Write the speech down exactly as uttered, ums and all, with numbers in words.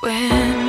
When